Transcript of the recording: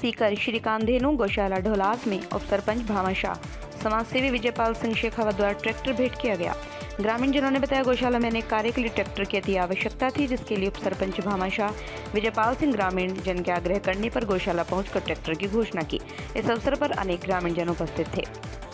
सीकर श्रीकांधेनु गौशाला ढोलास में उप सरपंच भामाशाह समाजसेवी विजय पाल सिंह शेखावत द्वारा ट्रैक्टर भेंट किया गया। ग्रामीण जनों ने बताया, गौशाला में अनेक कार्य के लिए ट्रैक्टर की अति आवश्यकता थी, जिसके लिए उप सरपंच भामाशाह विजय पाल सिंह ग्रामीण जन के आग्रह करने पर गौशाला पहुंचकर ट्रैक्टर की घोषणा की। इस अवसर पर अनेक ग्रामीण जन उपस्थित थे।